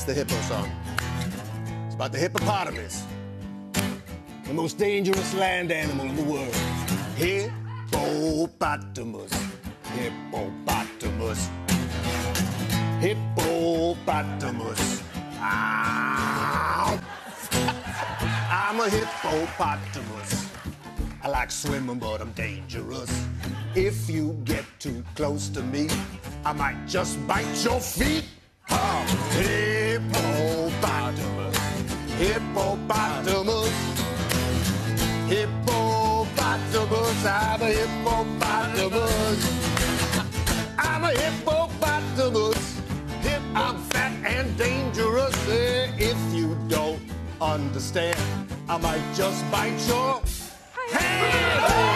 It's the hippo song. It's about the hippopotamus, the most dangerous land animal in the world. Hippopotamus, hippopotamus, hippopotamus. Ow. I'm a hippopotamus. I like swimming, but I'm dangerous. If you get too close to me, I might just bite your feet. Oh. Hippopotamus, hippopotamus, hippopotamus. I'm a hippopotamus. I'm a hippopotamus. I'm fat and dangerous. If you don't understand, I might just bite your hand.